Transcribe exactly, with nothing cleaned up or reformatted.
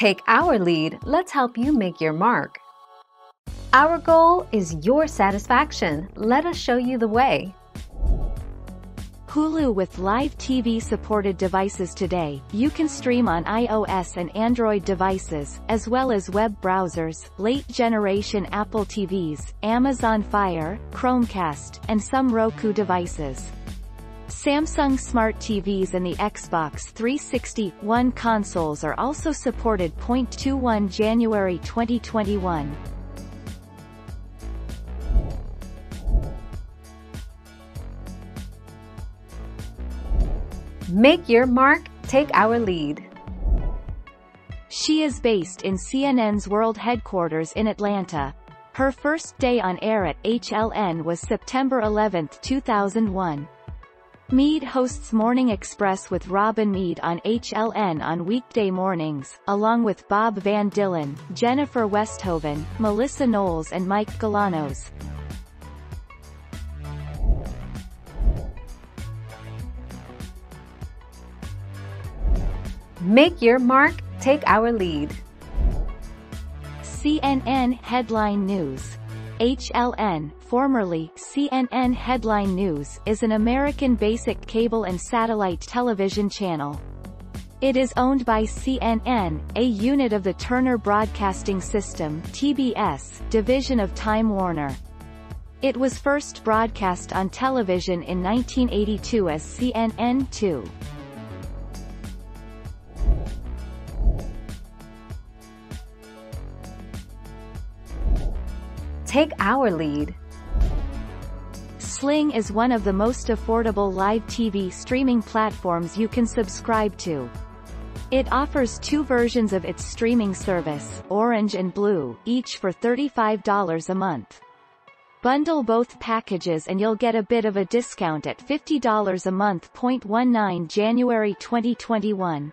Take our lead, let's help you make your mark. Our goal is your satisfaction. Let us show you the way. Hulu with live T V supported devices today. You can stream on i O S and Android devices, as well as web browsers, late generation Apple T Vs, Amazon Fire, Chromecast, and some Roku devices. Samsung Smart T Vs and the Xbox three sixty One consoles are also supported. January twenty twenty-one. Make your mark, take our lead. She is based in C N N's world headquarters in Atlanta. Her first day on air at H L N was September eleventh two thousand one. Meade hosts Morning Express with Robin Meade on H L N on weekday mornings, along with Bob Van Dillen, Jennifer Westhoven, Melissa Knowles and Mike Galanos. Make your mark, take our lead. C N N Headline News. H L N, formerly C N N Headline News, is an American basic cable and satellite television channel. It is owned by C N N, a unit of the Turner Broadcasting System (T B S) division of Time Warner. It was first broadcast on television in nineteen eighty-two as C N N two. Take our lead. Sling is one of the most affordable live T V streaming platforms you can subscribe to. It offers two versions of its streaming service, Orange and Blue, each for thirty-five dollars a month. Bundle both packages and you'll get a bit of a discount at fifty dollars a month. January twenty twenty-one.